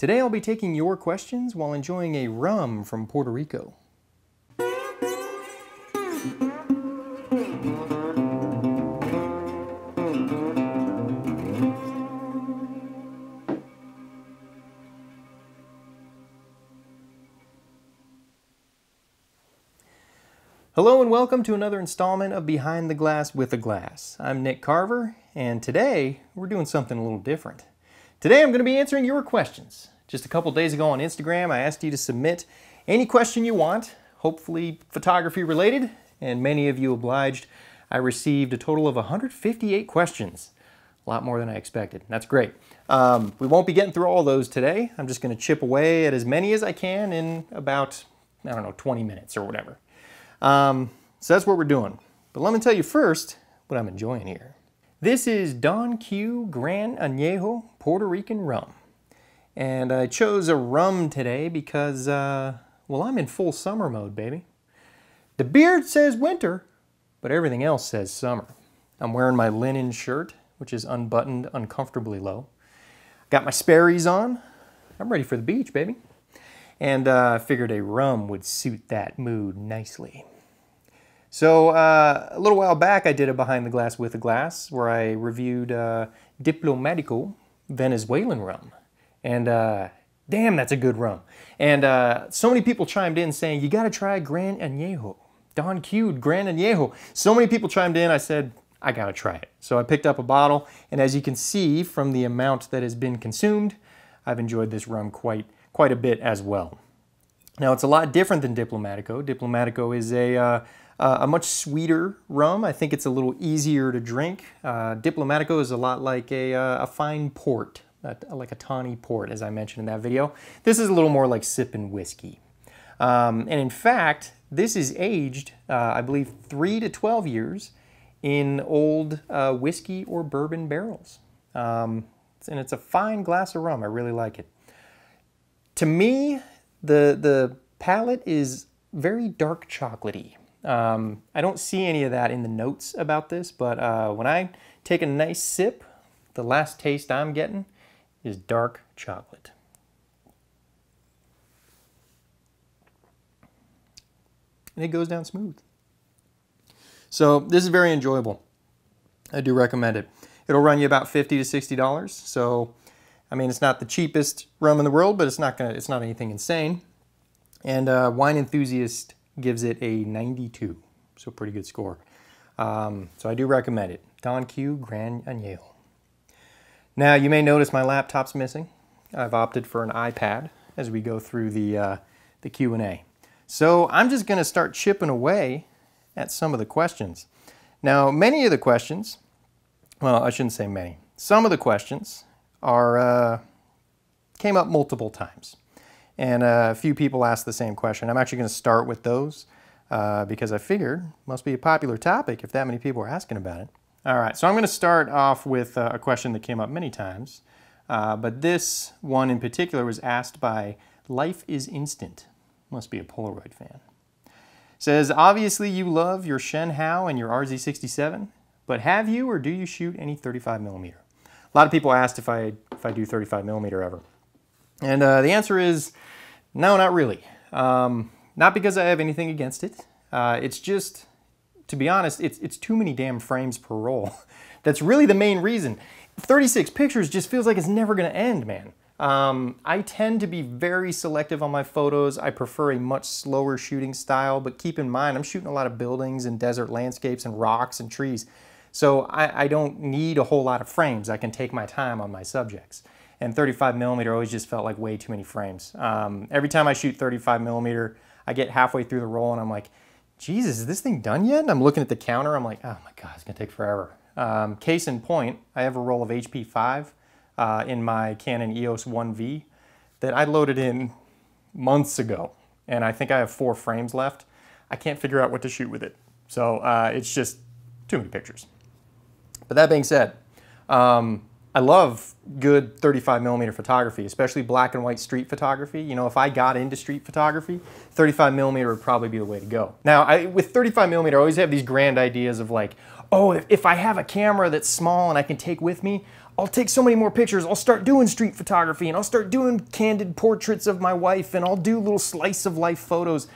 Today I'll be taking your questions while enjoying a rum from Puerto Rico. Hello and welcome to another installment of Behind the Glass with a Glass. I'm Nick Carver, and today we're doing something a little different. Today I'm going to be answering your questions. Just a couple days ago on Instagram, I asked you to submit any question you want, hopefully photography related, and many of you obliged. I received a total of 158 questions, a lot more than I expected. That's great. We won't be getting through all those today. I'm just going to chip away at as many as I can in about, I don't know, 20 minutes or whatever. So that's what we're doing. But let me tell you first what I'm enjoying here. This is Don Q Gran Añejo Puerto Rican rum. And I chose a rum today because, well, I'm in full summer mode, baby. The beard says winter, but everything else says summer. I'm wearing my linen shirt, which is unbuttoned uncomfortably low. Got my Sperry's on. I'm ready for the beach, baby. And I figured a rum would suit that mood nicely. So a little while back I did a Behind the Glass with a Glass where I reviewed Diplomatico Venezuelan rum. And damn, that's a good rum. And so many people chimed in saying, you gotta try Gran Añejo. Don Q Gran Añejo. So many people chimed in, I said, I gotta try it. So I picked up a bottle, and as you can see from the amount that has been consumed, I've enjoyed this rum quite a bit as well. Now it's a lot different than Diplomatico. Diplomatico is a much sweeter rum. I think it's a little easier to drink. Diplomatico is a lot like a fine port, like a tawny port, as I mentioned in that video. This is a little more like sipping whiskey. And in fact, this is aged, I believe, 3 to 12 years in old whiskey or bourbon barrels. And it's a fine glass of rum. I really like it. To me, the palette is very dark chocolatey. I don't see any of that in the notes about this, but when I take a nice sip, the last taste I'm getting is dark chocolate. And it goes down smooth. So this is very enjoyable. I do recommend it. It'll run you about $50 to $60, so I mean, it's not the cheapest rum in the world, but it's not anything insane. And Wine Enthusiast gives it a 92, so pretty good score. So I do recommend it. Don Q Gran Añejo. Now, you may notice my laptop's missing. I've opted for an iPad as we go through the Q&A. So I'm just gonna start chipping away at some of the questions. Now, many of the questions, well, I shouldn't say many, some of the questions are came up multiple times, and a few people asked the same question. I'm actually going to start with those because I figured it must be a popular topic if that many people are asking about it. All right, so I'm going to start off with a question that came up many times, but this one in particular was asked by Life is Instant. Must be a Polaroid fan. It says, obviously you love your Shen Hao and your RZ67, but have you or do you shoot any 35mm? A lot of people asked if I do 35mm ever. And the answer is, no, not really. Not because I have anything against it. It's just, to be honest, it's too many damn frames per roll. That's really the main reason. 36 pictures just feels like it's never gonna end, man. I tend to be very selective on my photos. I prefer a much slower shooting style, but keep in mind, I'm shooting a lot of buildings and desert landscapes and rocks and trees. So I don't need a whole lot of frames. I can take my time on my subjects. And 35mm always just felt like way too many frames. Every time I shoot 35mm, I get halfway through the roll and I'm like, Jesus, is this thing done yet? And I'm looking at the counter, I'm like, oh my God, it's gonna take forever. Case in point, I have a roll of HP5 in my Canon EOS 1V that I loaded in months ago. And I think I have 4 frames left. I can't figure out what to shoot with it. So it's just too many pictures. But that being said, I love good 35mm photography, especially black and white street photography. You know, if I got into street photography, 35mm would probably be the way to go. Now, with 35mm, I always have these grand ideas of like, oh, if I have a camera that's small and I can take with me, I'll take so many more pictures. I'll start doing street photography, and I'll start doing candid portraits of my wife, and I'll do little slice of life photos.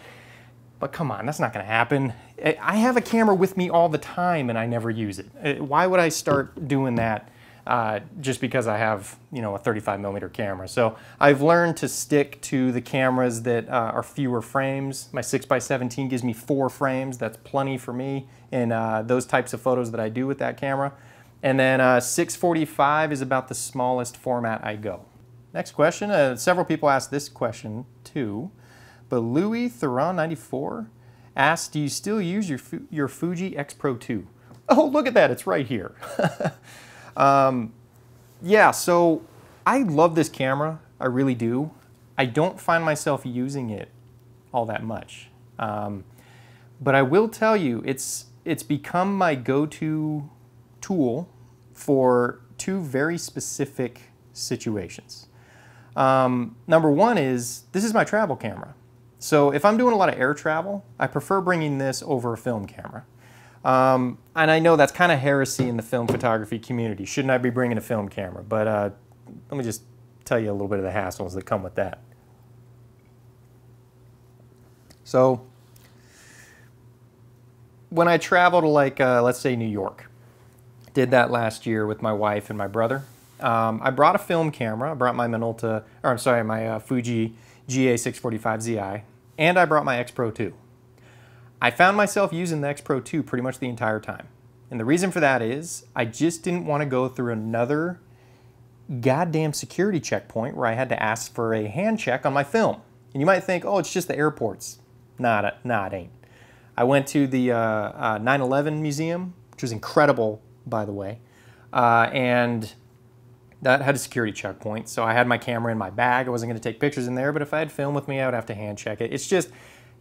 But come on, that's not gonna happen. I have a camera with me all the time and I never use it. Why would I start doing that just because I have, you know, a 35mm camera? So I've learned to stick to the cameras that are fewer frames. My 6x17 gives me 4 frames. That's plenty for me in those types of photos that I do with that camera. And then 645 is about the smallest format I go. Next question, several people asked this question too. But Louis Theron 94 asks, do you still use your Fuji X Pro 2? Oh, look at that, it's right here. Yeah, so I love this camera, I really do. I don't find myself using it all that much. But I will tell you, it's become my go-to tool for 2 very specific situations. Number one is, this is my travel camera. So if I'm doing a lot of air travel, I prefer bringing this over a film camera. And I know that's kind of heresy in the film photography community. Shouldn't I be bringing a film camera? But let me just tell you a little bit of the hassles that come with that. So when I travel to, like, let's say New York, did that last year with my wife and my brother. I brought a film camera. I brought my Minolta, or I'm sorry, my Fuji GA645Zi. And I brought my X Pro 2. I found myself using the X Pro 2 pretty much the entire time. And the reason for that is I just didn't want to go through another goddamn security checkpoint where I had to ask for a hand check on my film. And you might think, oh, it's just the airports. Nah, it ain't. I went to the 9/11 museum, which was incredible, by the way. And that had a security checkpoint, so I had my camera in my bag. I wasn't going to take pictures in there, but if I had film with me, I would have to hand check it. It's just,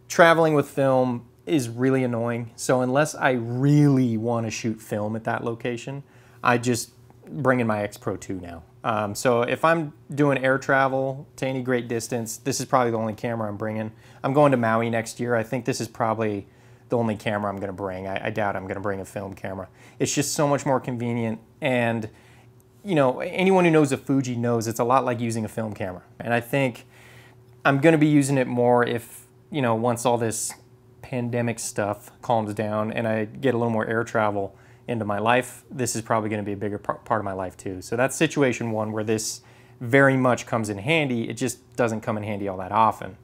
traveling with film is really annoying. So unless I really want to shoot film at that location, I just bring in my X Pro 2 now. So if I'm doing air travel to any great distance, this is probably the only camera I'm bringing. I'm going to Maui next year. I think this is probably the only camera I'm going to bring. I doubt I'm going to bring a film camera. It's just so much more convenient, and you know, anyone who knows a Fuji knows it's a lot like using a film camera. And I think I'm gonna be using it more if, you know, once all this pandemic stuff calms down and I get a little more air travel into my life, this is probably gonna be a bigger part of my life too. So that's situation one where this very much comes in handy. It just doesn't come in handy all that often.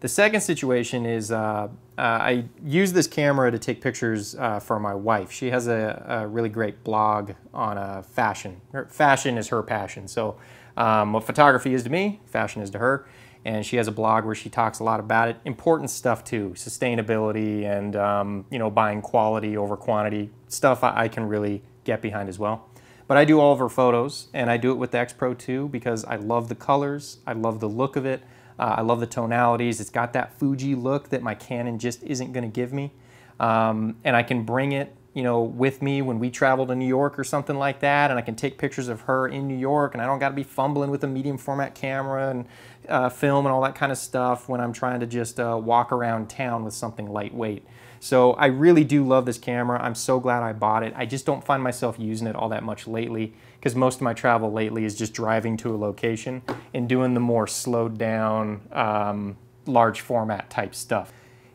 The second situation is I use this camera to take pictures for my wife. She has a really great blog on fashion. Fashion is her passion. So what photography is to me, fashion is to her. And she has a blog where she talks a lot about it. Important stuff too, sustainability and you know, buying quality over quantity. Stuff I can really get behind as well. But I do all of her photos, and I do it with the X Pro 2 because I love the colors, I love the look of it. I love the tonalities. It's got that Fuji look that my Canon just isn't going to give me. And I can bring it, you know, with me when we travel to New York or something like that, and I can take pictures of her in New York, and I don't got to be fumbling with a medium format camera and film and all that kind of stuff when I'm trying to just walk around town with something lightweight. So I really do love this camera. I'm so glad I bought it. I just don't find myself using it all that much lately because most of my travel lately is just driving to a location and doing the more slowed down, large format type stuff.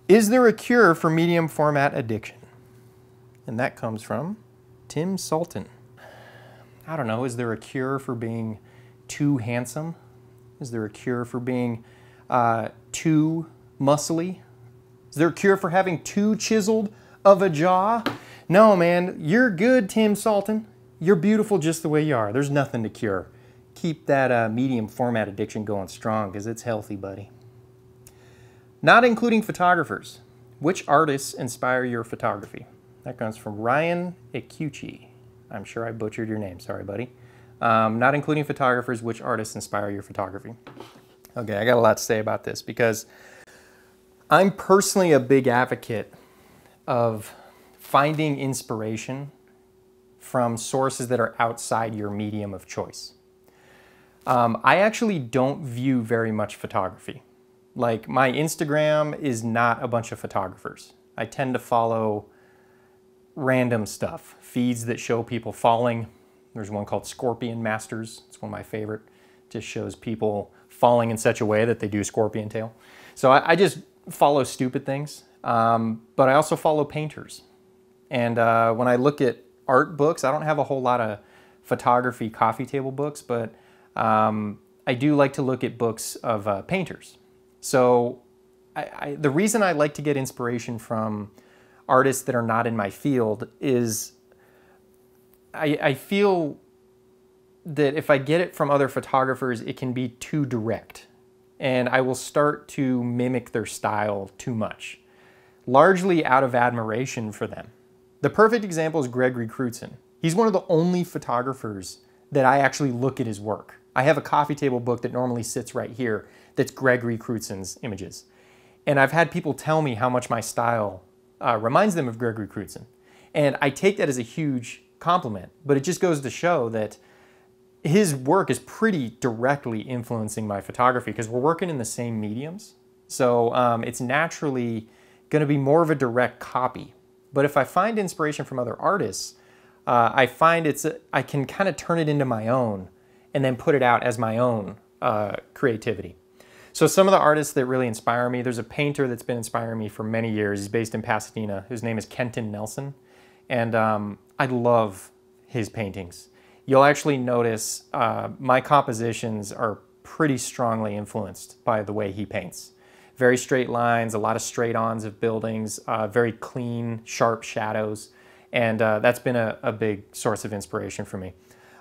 Is there a cure for medium format addiction? And that comes from Tim Sultan. I don't know, is there a cure for being too handsome? Is there a cure for being too muscly? Is there a cure for having too chiseled of a jaw? No, man, you're good, Tim Salton. You're beautiful just the way you are. There's nothing to cure. Keep that medium format addiction going strong because it's healthy, buddy. Not including photographers, which artists inspire your photography? That comes from Ryan Ikuchi. I'm sure I butchered your name, sorry, buddy. Not including photographers, which artists inspire your photography? Okay, I got a lot to say about this because I'm personally a big advocate of finding inspiration from sources that are outside your medium of choice. I actually don't view very much photography. Like, my Instagram is not a bunch of photographers. I tend to follow random stuff, feeds that show people falling, There's one called Scorpion Masters. It's one of my favorite. Just shows people falling in such a way that they do scorpion tail. So I just follow stupid things, but I also follow painters. And when I look at art books, I don't have a whole lot of photography coffee table books, but I do like to look at books of painters. So the reason I like to get inspiration from artists that are not in my field is I feel that if I get it from other photographers, it can be too direct, and I will start to mimic their style too much, largely out of admiration for them. The perfect example is Greg Rutkowski. He's one of the only photographers that I actually look at his work. I have a coffee table book that normally sits right here that's Greg Rutkowski's images. And I've had people tell me how much my style reminds them of Greg Rutkowski. And I take that as a huge compliment, but it just goes to show that his work is pretty directly influencing my photography because we're working in the same mediums. So it's naturally going to be more of a direct copy. But if I find inspiration from other artists, I find I can kind of turn it into my own and then put it out as my own creativity. So some of the artists that really inspire me, there's a painter that's been inspiring me for many years. He's based in Pasadena. His name is Kenton Nelson. And I love his paintings. You'll actually notice my compositions are pretty strongly influenced by the way he paints. Very straight lines, a lot of straight-ons of buildings, very clean, sharp shadows, and that's been a big source of inspiration for me.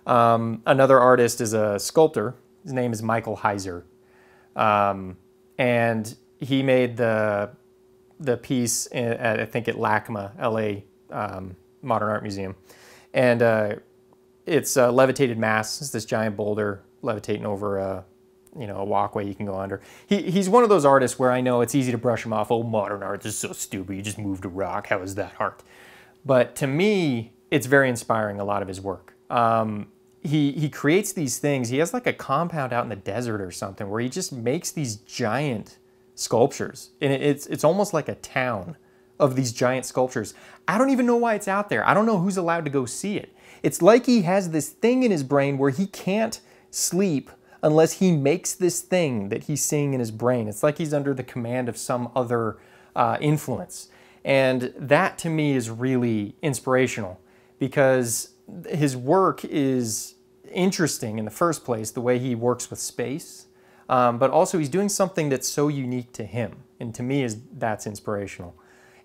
Another artist is a sculptor. His name is Michael Heizer, and he made the piece at, I think, at LACMA, LA Modern Art Museum, and it's Levitated Mass. It's this giant boulder levitating over a, you know, a walkway you can go under. He's one of those artists where I know it's easy to brush him off. Oh, modern art is so stupid. You just moved a rock. How is that art? But to me, it's very inspiring, a lot of his work. He creates these things. He has like a compound out in the desert or something where he just makes these giant sculptures. And it's almost like a town of these giant sculptures. I don't even know why it's out there. I don't know who's allowed to go see it. It's like he has this thing in his brain where he can't sleep unless he makes this thing that he's seeing in his brain. It's like he's under the command of some other influence. And that to me is really inspirational because his work is interesting in the first place, the way he works with space, but also he's doing something that's so unique to him. And to me, that's inspirational.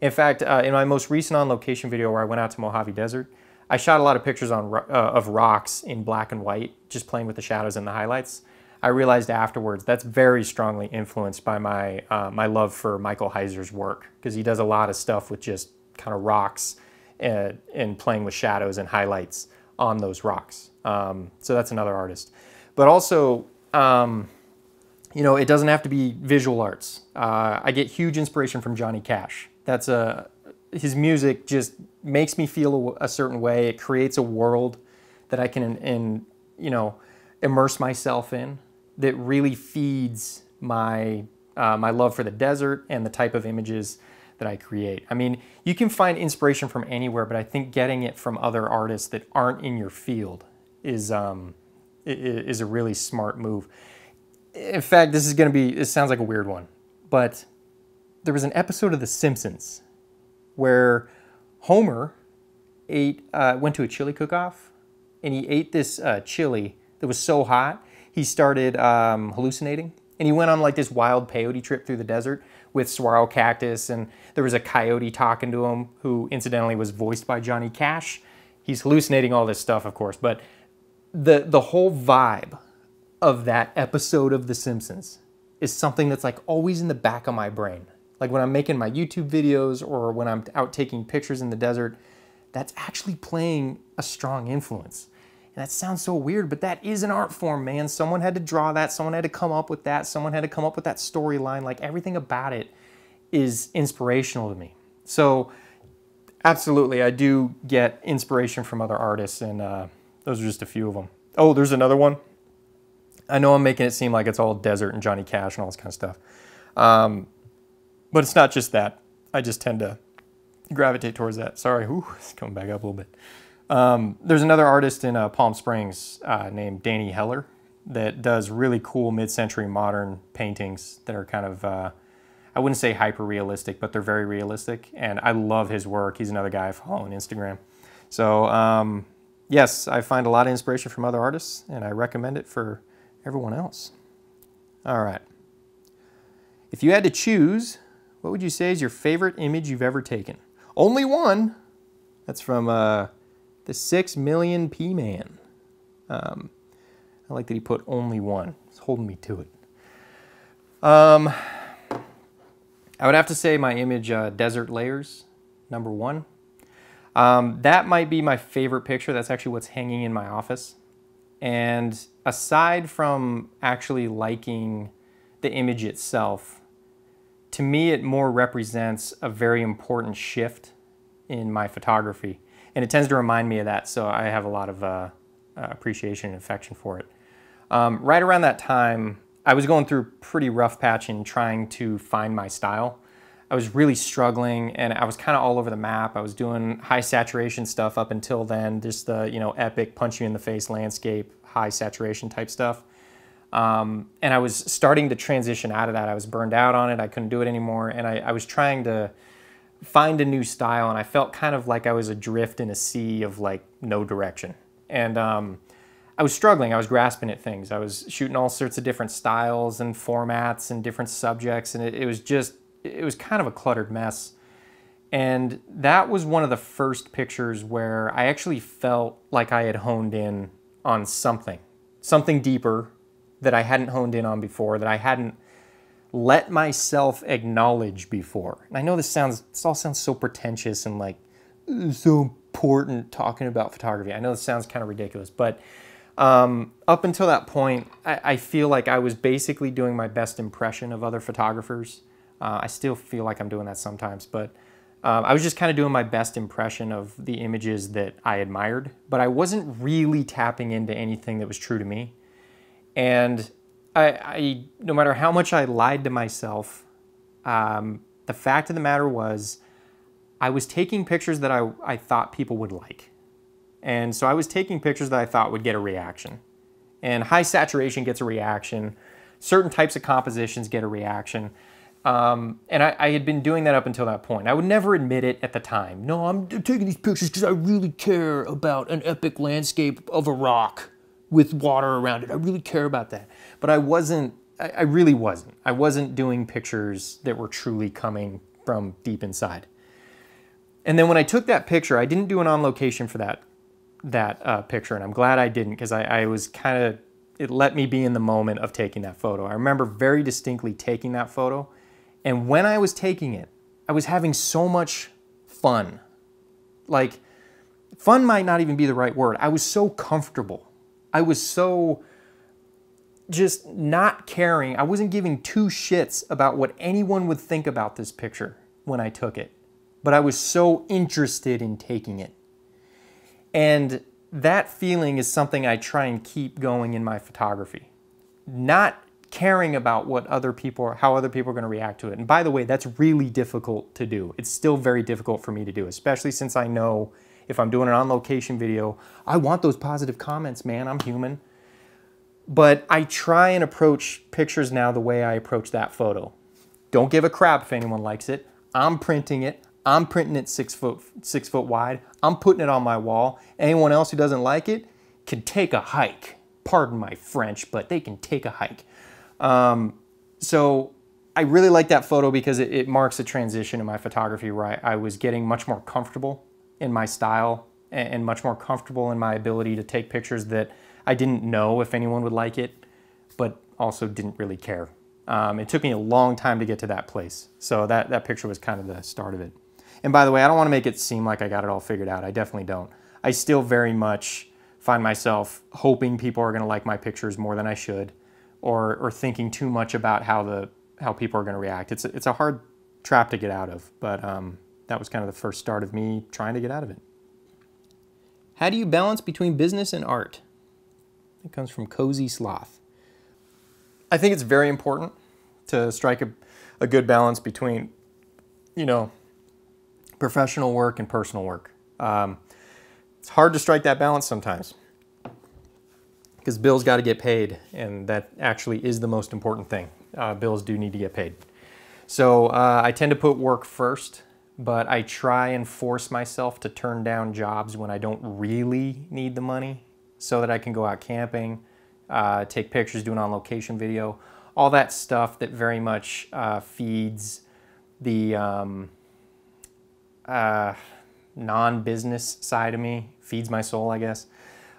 In fact, in my most recent on-location video where I went out to Mojave Desert, I shot a lot of pictures of rocks in black and white, just playing with the shadows and the highlights. I realized afterwards that's very strongly influenced by my my love for Michael Heizer's work, because he does a lot of stuff with just kind of rocks and playing with shadows and highlights on those rocks. So that's another artist. But also, you know, it doesn't have to be visual arts. I get huge inspiration from Johnny Cash. That's his music just makes me feel a certain way. It creates a world that I can, you know, immerse myself in. That really feeds my my love for the desert and the type of images that I create. I mean, you can find inspiration from anywhere, but I think getting it from other artists that aren't in your field is a really smart move. In fact, this is going to be. It sounds like a weird one, but there was an episode of The Simpsons where Homer went to a chili cook-off, and he ate this chili that was so hot, he started hallucinating. And he went on like this wild peyote trip through the desert with saguaro cactus, and there was a coyote talking to him who incidentally was voiced by Johnny Cash. He's hallucinating all this stuff, of course, but the whole vibe of that episode of The Simpsons is something that's like always in the back of my brain. Like when I'm making my YouTube videos or when I'm out taking pictures in the desert, that's actually playing a strong influence. And that sounds so weird, but that is an art form, man. Someone had to draw that. Someone had to come up with that. Someone had to come up with that storyline. Like everything about it is inspirational to me. So absolutely, I do get inspiration from other artists, and those are just a few of them. Oh, there's another one. I know I'm making it seem like it's all desert and Johnny Cash and all this kind of stuff. But it's not just that. I just tend to gravitate towards that. Sorry, ooh, it's coming back up a little bit. There's another artist in Palm Springs named Danny Heller that does really cool mid-century modern paintings that are kind of, I wouldn't say hyper-realistic, but they're very realistic. And I love his work. He's another guy I follow on Instagram. So yes, I find a lot of inspiration from other artists and I recommend it for everyone else. All right. If you had to choose, what would you say is your favorite image you've ever taken? Only one. That's from the 6 Million P-Man. I like that he put only one. It's holding me to it. I would have to say my image, Desert Layers, number one. That might be my favorite picture. That's actually what's hanging in my office. And aside from actually liking the image itself, to me it more represents a very important shift in my photography. And it tends to remind me of that, so I have a lot of appreciation and affection for it. Right around that time, I was going through a pretty rough patch in trying to find my style. I was really struggling and I was kind of all over the map. I was doing high saturation stuff up until then, just the, you know, epic punch you in the face landscape, high saturation type stuff. And I was starting to transition out of that. I was burned out on it. I couldn't do it anymore. And I was trying to find a new style and I felt kind of like I was adrift in a sea of like no direction. And I was struggling, I was grasping at things. I was shooting all sorts of different styles and formats and different subjects. And it was just, it was kind of a cluttered mess. And that was one of the first pictures where I actually felt like I had honed in on something, something deeper that I hadn't honed in on before, that I hadn't let myself acknowledge before. And I know this all sounds so pretentious and like so important talking about photography. I know this sounds kind of ridiculous, but up until that point, I feel like I was basically doing my best impression of other photographers. I still feel like I'm doing that sometimes, but I was just kind of doing my best impression of the images that I admired, but I wasn't really tapping into anything that was true to me. And I no matter how much I lied to myself, the fact of the matter was I was taking pictures that I thought people would like. And so I was taking pictures that I thought would get a reaction. And high saturation gets a reaction. Certain types of compositions get a reaction. And I had been doing that up until that point. I would never admit it at the time. No, I'm taking these pictures because I really care about an epic landscape of a rock with water around it. I really care about that. But I wasn't, I really wasn't. I wasn't doing pictures that were truly coming from deep inside. And then when I took that picture, I didn't do an on-location for that picture, and I'm glad I didn't, because I was kind of, it let me be in the moment of taking that photo. I remember very distinctly taking that photo, and when I was taking it, I was having so much fun. Like, fun might not even be the right word. I was so comfortable. I was so just not caring. I wasn't giving two shits about what anyone would think about this picture when I took it, but I was so interested in taking it. And that feeling is something I try and keep going in my photography. Not caring about what other people are, how other people are going to react to it. And by the way, that's really difficult to do. It's still very difficult for me to do, especially since I know if I'm doing an on-location video, I want those positive comments, man, I'm human. But I try and approach pictures now the way I approach that photo. Don't give a crap if anyone likes it. I'm printing it. I'm printing it six foot wide. I'm putting it on my wall. Anyone else who doesn't like it can take a hike. Pardon my French, but they can take a hike. So I really like that photo because it marks a transition in my photography where I was getting much more comfortable in my style and much more comfortable in my ability to take pictures that I didn't know if anyone would like it, but also didn't really care. It took me a long time to get to that place. So that picture was kind of the start of it. And by the way, I don't want to make it seem like I got it all figured out. I definitely don't. I still very much find myself hoping people are going to like my pictures more than I should, or thinking too much about how people are going to react. It's a hard trap to get out of, but that was kind of the first start of me trying to get out of it. How do you balance between business and art? It comes from Cozy Sloth. I think it's very important to strike a good balance between, you know, professional work and personal work. It's hard to strike that balance sometimes because bills got to get paid, and that actually is the most important thing. Bills do need to get paid. So I tend to put work first, but I try and force myself to turn down jobs when I don't really need the money so that I can go out camping, take pictures, do an on-location video, all that stuff that very much feeds the non-business side of me, feeds my soul, I guess.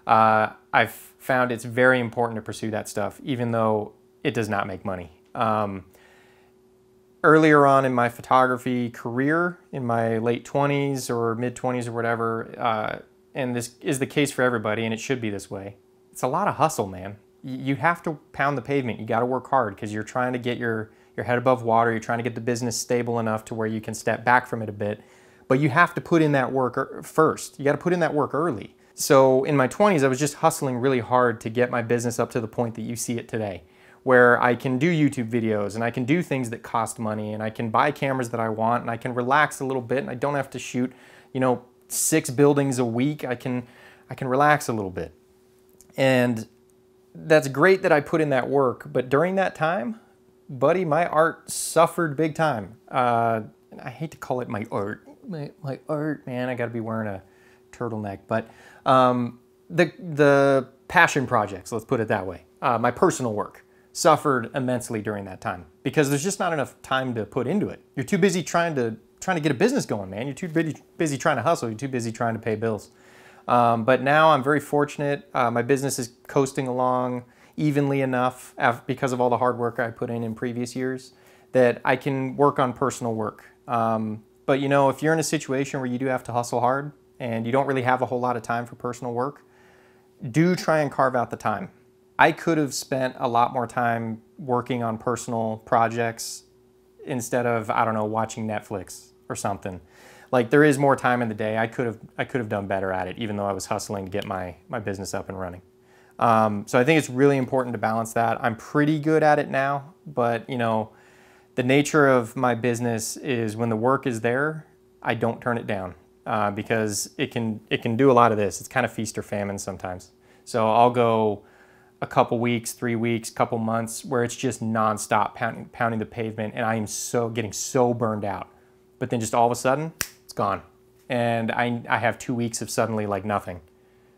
I've found it's very important to pursue that stuff, even though it does not make money. Earlier on in my photography career, in my late 20s or mid 20s or whatever, and this is the case for everybody, and it should be this way, it's a lot of hustle, man. You have to pound the pavement. You got to work hard because you're trying to get your head above water. You're trying to get the business stable enough to where you can step back from it a bit, but you have to put in that work first. You got to put in that work early. So in my 20s, I was just hustling really hard to get my business up to the point that you see it today, where I can do YouTube videos and I can do things that cost money and I can buy cameras that I want and I can relax a little bit and I don't have to shoot, you know, 6 buildings a week. I can relax a little bit. And that's great that I put in that work, but during that time, buddy, my art suffered big time. I hate to call it my art. My art, man, I gotta be wearing a turtleneck, but the passion projects, let's put it that way, my personal work, suffered immensely during that time because there's just not enough time to put into it. You're too busy trying to get a business going, man. You're too busy trying to hustle. You're too busy trying to pay bills. But now I'm very fortunate. My business is coasting along evenly enough because of all the hard work I put in previous years that I can work on personal work. But you know, if you're in a situation where you do have to hustle hard and you don't really have a whole lot of time for personal work, do try and carve out the time. I could have spent a lot more time working on personal projects instead of, I don't know, watching Netflix or something. Like, there is more time in the day. I could have done better at it, even though I was hustling to get my business up and running. So I think it's really important to balance that. I'm pretty good at it now, but you know, the nature of my business is when the work is there, I don't turn it down because it can do a lot of this. It's kind of feast or famine sometimes. So I'll go a couple weeks, 3 weeks, couple months, where it's just nonstop pounding the pavement, and I am getting so burned out. But then just all of a sudden, it's gone. And I have 2 weeks of suddenly like nothing.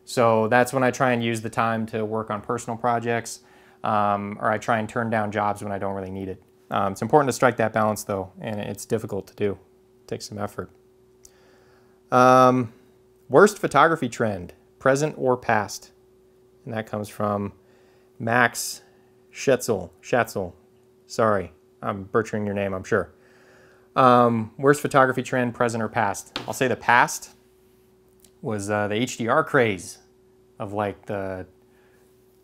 So that's when I try and use the time to work on personal projects, or I try and turn down jobs when I don't really need it. It's important to strike that balance though, and it's difficult to do. It takes some effort. Worst photography trend, present or past? And that comes from Max Schatzel, sorry, I'm butchering your name, I'm sure. Worst photography trend, present or past? I'll say the past was the HDR craze of like the,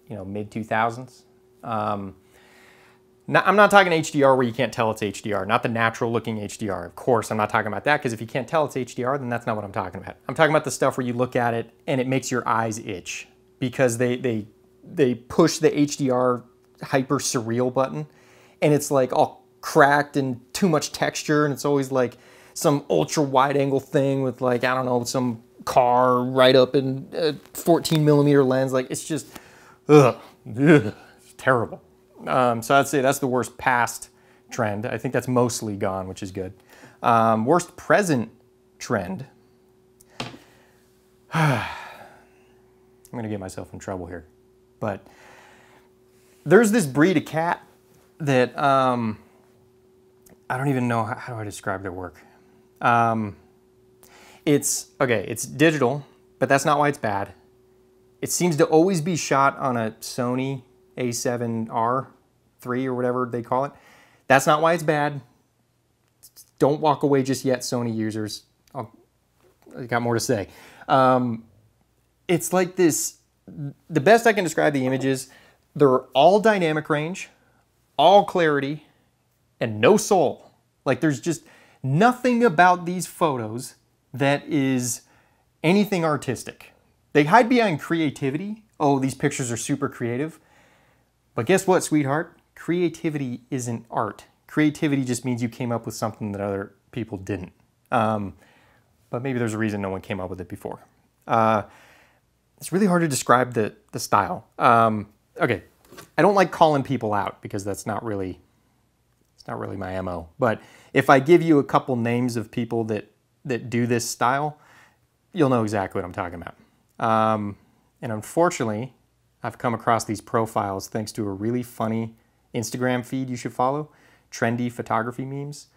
you know, mid 2000s. I'm not talking HDR where you can't tell it's HDR, not the natural looking HDR. Of course, I'm not talking about that because if you can't tell it's HDR, then that's not what I'm talking about. I'm talking about the stuff where you look at it and it makes your eyes itch because they push the HDR hyper surreal button and it's like all cracked and too much texture and it's always like some ultra wide angle thing with like, I don't know, some car right up in a 14mm lens. Like, it's just, ugh, it's terrible. So I'd say that's the worst past trend. I think that's mostly gone, which is good. Worst present trend. I'm gonna get myself in trouble here. But there's this breed of cat that I don't even know, how do I describe their work? It's digital, but that's not why it's bad. It seems to always be shot on a Sony A7R3 or whatever they call it. That's not why it's bad. Don't walk away just yet, Sony users. I got more to say. It's like this. The best I can describe the images, they're all dynamic range, all clarity, and no soul. Like, there's just nothing about these photos that is anything artistic. They hide behind creativity. Oh, these pictures are super creative. But guess what, sweetheart? Creativity isn't art. Creativity just means you came up with something that other people didn't. But maybe there's a reason no one came up with it before. It's really hard to describe the style. Okay, I don't like calling people out because that's not really, it's not really my MO. But if I give you a couple names of people that do this style, you'll know exactly what I'm talking about. And unfortunately, I've come across these profiles thanks to a really funny Instagram feed you should follow, Trendy Photography Memes.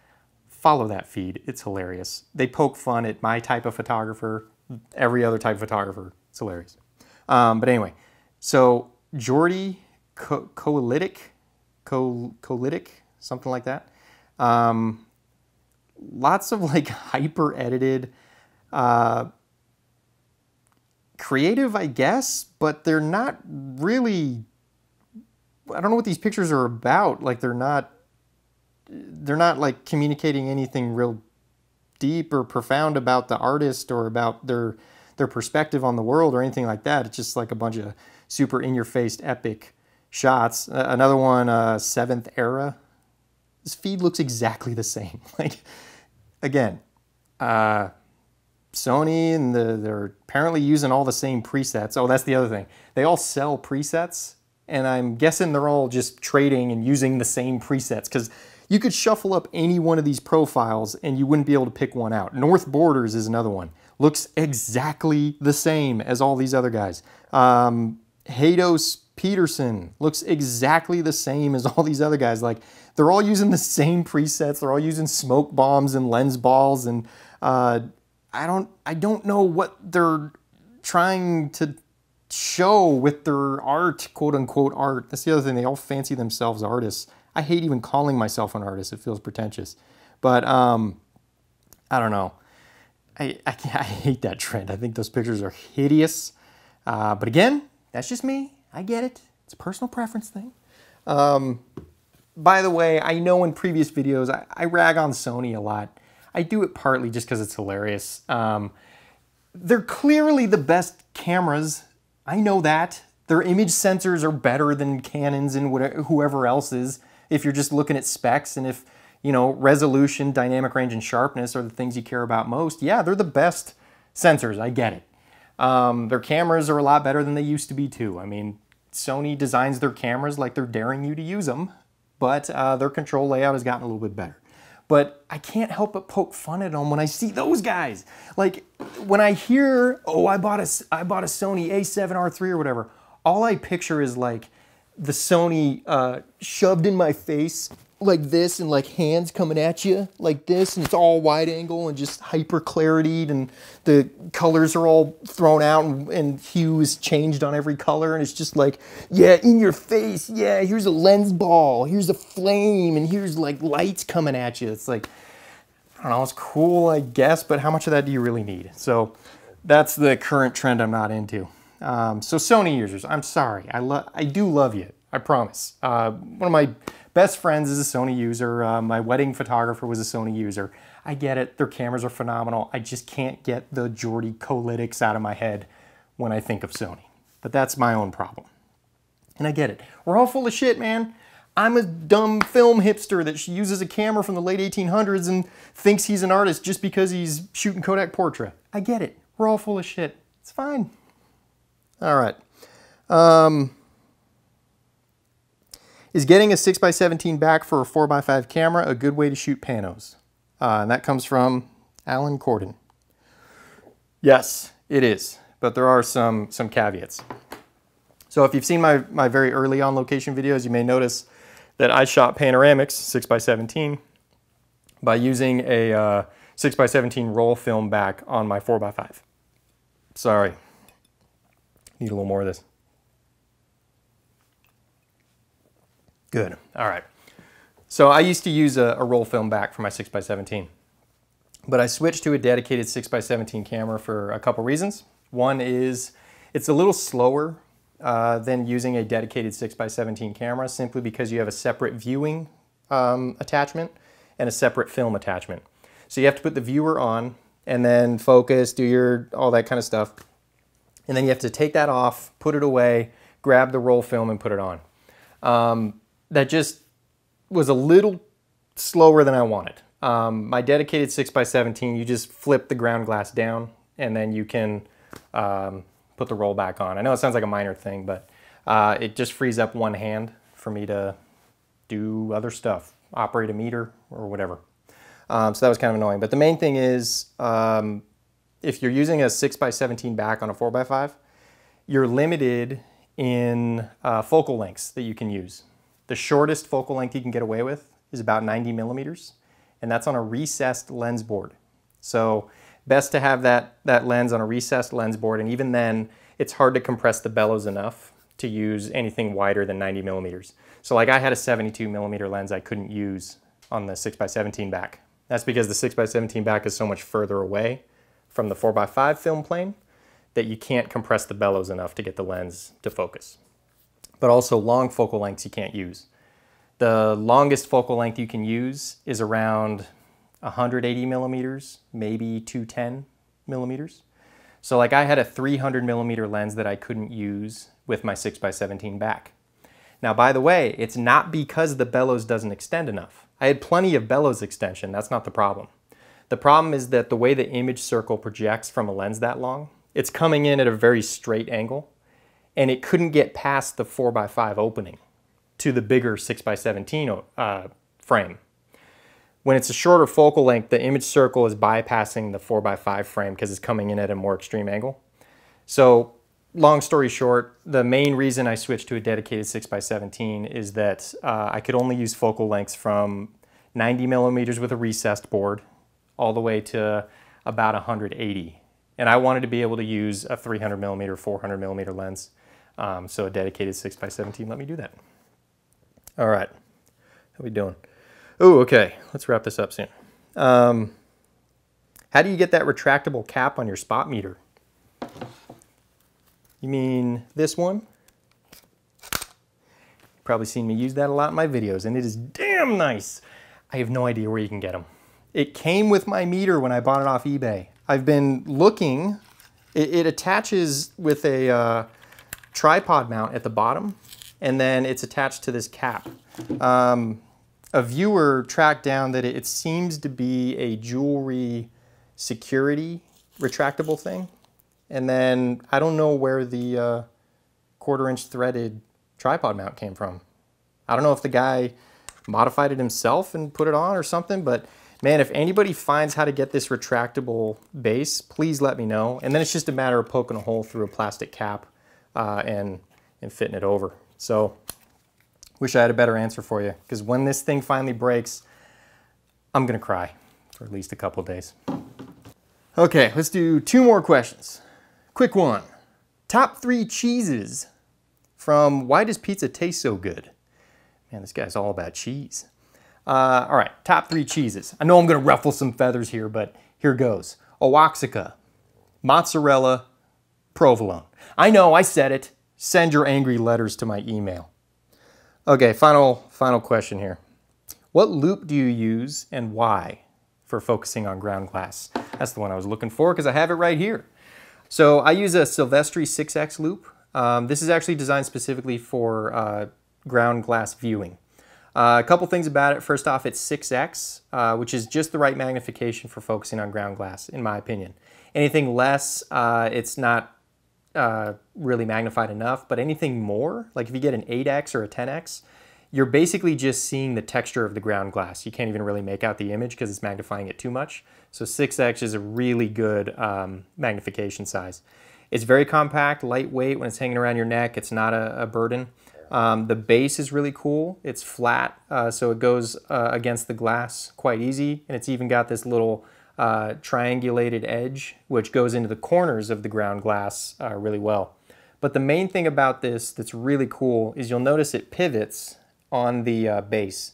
Follow that feed, it's hilarious. They poke fun at my type of photographer, every other type of photographer, it's hilarious. But anyway, so Jordy Coalitic, something like that. Lots of like hyper edited, creative, I guess, but they're not really, I don't know what these pictures are about. Like they're not like communicating anything real deep or profound about the artist or about their perspective on the world or anything like that. It's just like a bunch of super in-your-face epic shots. Another one, Seventh Era. This feed looks exactly the same. Like, again, Sony and they're apparently using all the same presets. Oh, that's the other thing. They all sell presets, and I'm guessing they're all just trading and using the same presets because you could shuffle up any one of these profiles and you wouldn't be able to pick one out. North Borders is another one. Looks exactly the same as all these other guys. Hados Peterson looks exactly the same as all these other guys. Like, they're all using the same presets. They're all using smoke bombs and lens balls, and I don't know what they're trying to show with their art, quote unquote art. That's the other thing. They all fancy themselves artists. I hate even calling myself an artist. It feels pretentious. But I don't know. I hate that trend. I think those pictures are hideous. But again, that's just me. I get it. It's a personal preference thing. By the way, I know in previous videos, I rag on Sony a lot. I do it partly just because it's hilarious. They're clearly the best cameras. I know that. Their image sensors are better than Canon's and whatever, whoever else's, if you're just looking at specs and if, you know, resolution, dynamic range, and sharpness are the things you care about most. Yeah, they're the best sensors. I get it. Their cameras are a lot better than they used to be too. I mean, Sony designs their cameras like they're daring you to use them, but their control layout has gotten a little bit better. But I can't help but poke fun at them when I see those guys. Like when I hear, oh, I bought a Sony A7R3 or whatever, all I picture is like the Sony shoved in my face like this and like hands coming at you like this, and it's all wide angle and just hyper claritied, and the colors are all thrown out and hue is changed on every color, and it's just like, yeah, in your face, yeah, here's a lens ball, here's a flame, and here's like lights coming at you. It's like, I don't know, it's cool I guess, but how much of that do you really need? So that's the current trend I'm not into. So Sony users, I'm sorry, I do love you, I promise. One of my best friends is a Sony user. My wedding photographer was a Sony user. I get it. Their cameras are phenomenal. I just can't get the Jordy Coalitics out of my head when I think of Sony. But that's my own problem. And I get it. We're all full of shit, man. I'm a dumb film hipster that uses a camera from the late 1800s and thinks he's an artist just because he's shooting Kodak Portra. I get it. We're all full of shit. It's fine. All right. Is getting a 6x17 back for a 4x5 camera a good way to shoot panos? And that comes from Alan Corden. Yes, it is, but there are some caveats. So if you've seen my very early on location videos, you may notice that I shot panoramics 6x17 by using a 6x17 roll film back on my 4x5. Sorry, need a little more of this. Good, all right. So I used to use a roll film back for my 6x17, but I switched to a dedicated 6x17 camera for a couple reasons. One is it's a little slower than using a dedicated 6x17 camera, simply because you have a separate viewing attachment and a separate film attachment. So you have to put the viewer on and then focus, do your, all that kind of stuff. And then you have to take that off, put it away, grab the roll film and put it on. That just was a little slower than I wanted. My dedicated 6x17, you just flip the ground glass down and then you can put the roll back on. I know it sounds like a minor thing, but it just frees up one hand for me to do other stuff, operate a meter or whatever. So that was kind of annoying. But the main thing is, if you're using a 6x17 back on a 4x5, you're limited in focal lengths that you can use. The shortest focal length you can get away with is about 90 millimeters, and that's on a recessed lens board. So best to have that lens on a recessed lens board, and even then, it's hard to compress the bellows enough to use anything wider than 90 millimeters. So like I had a 72 millimeter lens I couldn't use on the 6x17 back. That's because the 6x17 back is so much further away from the 4x5 film plane that you can't compress the bellows enough to get the lens to focus. But also long focal lengths you can't use. The longest focal length you can use is around 180 millimeters, maybe 210 millimeters. So like I had a 300 millimeter lens that I couldn't use with my 6x17 back. Now, by the way, it's not because the bellows doesn't extend enough. I had plenty of bellows extension, that's not the problem. The problem is that the way the image circle projects from a lens that long, it's coming in at a very straight angle, and it couldn't get past the 4x5 opening to the bigger 6x17 frame. When it's a shorter focal length, the image circle is bypassing the 4x5 frame because it's coming in at a more extreme angle. So, long story short, the main reason I switched to a dedicated 6x17 is that I could only use focal lengths from 90 millimeters with a recessed board all the way to about 180. And I wanted to be able to use a 300 millimeter, 400 millimeter lens. So a dedicated 6x17 let me do that. All right, how we doing? Oh, okay, let's wrap this up soon. How do you get that retractable cap on your spot meter? You mean this one? You've probably seen me use that a lot in my videos, and it is damn nice. I have no idea where you can get them. It came with my meter when I bought it off eBay. I've been looking. It attaches with a tripod mount at the bottom, and then it's attached to this cap. A viewer tracked down that it seems to be a jewelry security retractable thing. And then I don't know where the 1/4-inch threaded tripod mount came from. I don't know if the guy modified it himself and put it on or something, but man, if anybody finds how to get this retractable base, please let me know. And then it's just a matter of poking a hole through a plastic cap and fitting it over. So wish I had a better answer for you, because when this thing finally breaks, I'm gonna cry for at least a couple days. Okay, let's do 2 more questions. Quick one, top 3 cheeses from Why Does Pizza Taste So Good? Man, this guy's all about cheese. All right, top 3 cheeses. I know I'm gonna ruffle some feathers here, but here goes. Oaxaca, mozzarella, provolone. I know, I said it. Send your angry letters to my email. Okay, final question here. What loop do you use and why for focusing on ground glass? That's the one I was looking for because I have it right here. So I use a Silvestri 6X loop. This is actually designed specifically for ground glass viewing. A couple things about it. First off, it's 6X, which is just the right magnification for focusing on ground glass, in my opinion. Anything less, it's not really magnified enough, but anything more, like if you get an 8X or a 10X, you're basically just seeing the texture of the ground glass. You can't even really make out the image because it's magnifying it too much. So 6X is a really good magnification size. It's very compact, lightweight. When it's hanging around your neck, it's not a burden. The base is really cool. It's flat, so it goes against the glass quite easy, and it's even got this little triangulated edge which goes into the corners of the ground glass really well. But the main thing about this that's really cool is you'll notice it pivots on the base.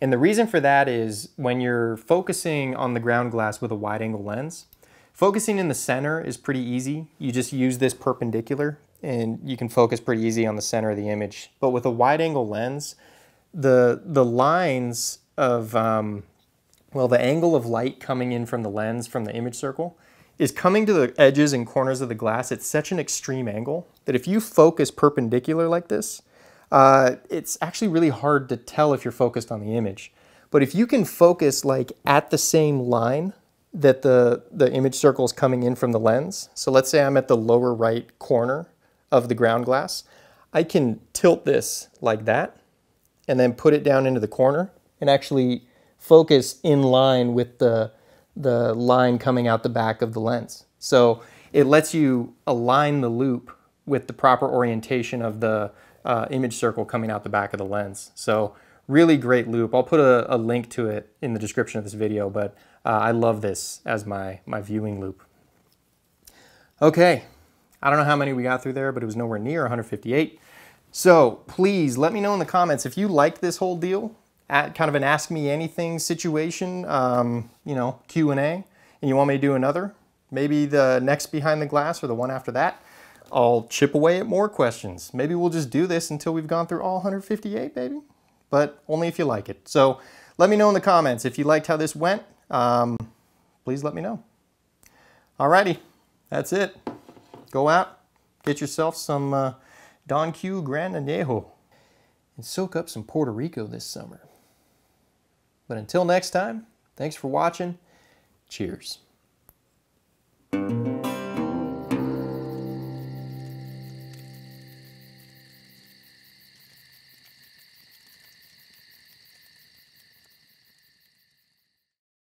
And the reason for that is when you're focusing on the ground glass with a wide angle lens, focusing in the center is pretty easy. You just use this perpendicular and you can focus pretty easy on the center of the image. But with a wide angle lens, the lines of well, the angle of light coming in from the lens, from the image circle, is coming to the edges and corners of the glass at such an extreme angle that if you focus perpendicular like this, it's actually really hard to tell if you're focused on the image. But if you can focus like at the same line that the image circle is coming in from the lens. So let's say I'm at the lower right corner of the ground glass. I can tilt this like that and then put it down into the corner and actually focus in line with the line coming out the back of the lens. So it lets you align the loop with the proper orientation of the image circle coming out the back of the lens. So really great loop. I'll put a link to it in the description of this video, but I love this as my viewing loop. Okay, I don't know how many we got through there, but it was nowhere near 158. So please let me know in the comments if you like this whole deal, at kind of an ask me anything situation, you know, Q&A, and you want me to do another, maybe the next behind the glass or the one after that, I'll chip away at more questions. Maybe we'll just do this until we've gone through all 158, baby, but only if you like it. So let me know in the comments if you liked how this went. Please let me know. Alrighty, that's it. Go out, get yourself some Don Q Gran Añejo and soak up some Puerto Rico this summer. But until next time, thanks for watching. Cheers.